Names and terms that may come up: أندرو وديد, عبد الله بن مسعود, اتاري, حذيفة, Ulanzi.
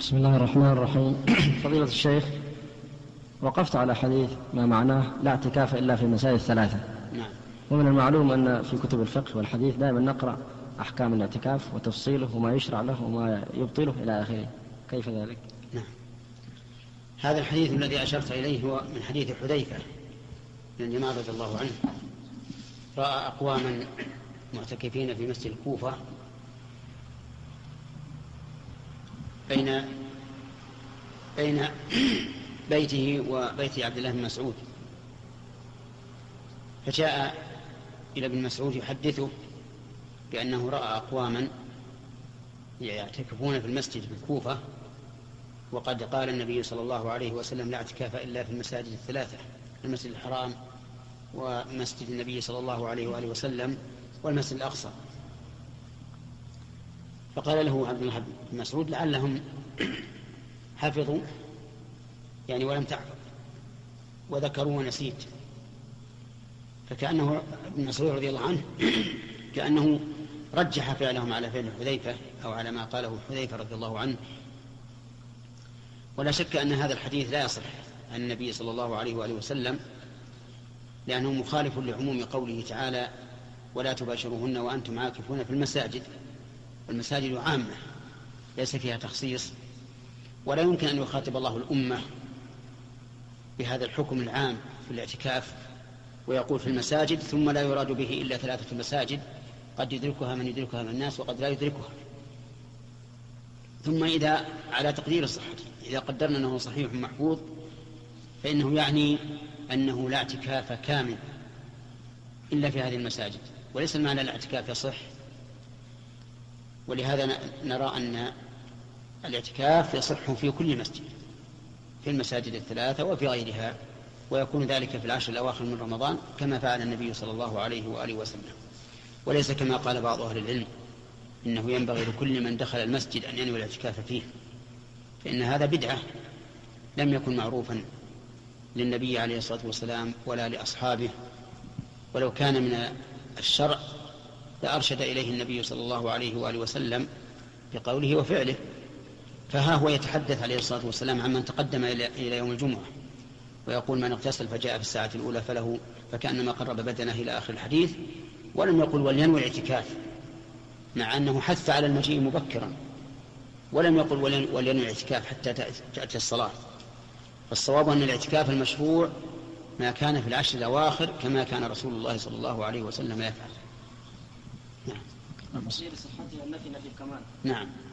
بسم الله الرحمن الرحيم. فضيلة الشيخ، وقفت على حديث ما معناه لا اعتكاف إلا في المسائل الثلاثة. نعم. ومن المعلوم أن في كتب الفقه والحديث دائما نقرأ أحكام الاعتكاف وتفصيله وما يشرع له وما يبطله إلى آخره، كيف ذلك؟ نعم. هذا الحديث الذي أشرت إليه هو من حديث حذيفة لأن ما رضي الله عنه رأى أقواما معتكفين في مسجد الكوفة بين بيته وبيت عبد الله بن مسعود، فجاء إلى ابن مسعود يحدثه بأنه رأى أقواما يعتكفون في المسجد في الكوفة، وقد قال النبي صلى الله عليه وسلم لا اعتكاف إلا في المساجد الثلاثة: المسجد الحرام ومسجد النبي صلى الله عليه وآله وسلم والمسجد الأقصى. فقال له عبد الله بن مسعود لعلهم حفظوا يعني ولم تحفظ، وذكروا ونسيت. فكأنه ابن مسعود رضي الله عنه كأنه رجح فعلهم على فعل حذيفة أو على ما قاله حذيفة رضي الله عنه. ولا شك أن هذا الحديث لا يصح عن النبي صلى الله عليه وآله وسلم لأنه مخالف لعموم قوله تعالى ولا تباشروهن وأنتم عاكفون في المساجد، والمساجد عامة ليس فيها تخصيص، ولا يمكن أن يخاطب الله الأمة بهذا الحكم العام في الاعتكاف ويقول في المساجد ثم لا يراد به إلا ثلاثة مساجد قد يدركها من يدركها من الناس وقد لا يدركها. ثم إذا على تقدير الصحة إذا قدرنا أنه صحيح محفوظ فإنه يعني أنه لا اعتكاف كامل إلا في هذه المساجد، وليس المعنى الاعتكاف يصح. ولهذا نرى أن الاعتكاف يصح في كل مسجد في المساجد الثلاثة وفي غيرها، ويكون ذلك في العشر الأواخر من رمضان كما فعل النبي صلى الله عليه وآله وسلم، وليس كما قال بعض أهل العلم إنه ينبغي لكل من دخل المسجد أن ينوي الاعتكاف فيه، فإن هذا بدعة لم يكن معروفا للنبي عليه الصلاة والسلام ولا لأصحابه، ولو كان من الشرع لأرشد إليه النبي صلى الله عليه وآله وسلم بقوله وفعله. فها هو يتحدث عليه الصلاة والسلام عمن تقدم إلى يوم الجمعة ويقول من اغتسل فجاء في الساعة الأولى فله فكأنما قرب بدنه إلى آخر الحديث، ولم يقل ولينوي الاعتكاف مع أنه حث على المجيء مبكرا، ولم يقل ولينوي الاعتكاف حتى تأتي الصلاة. فالصواب أن الاعتكاف المشروع ما كان في العشر الأواخر كما كان رسول الله صلى الله عليه وسلم يفعل. نعم. نعم.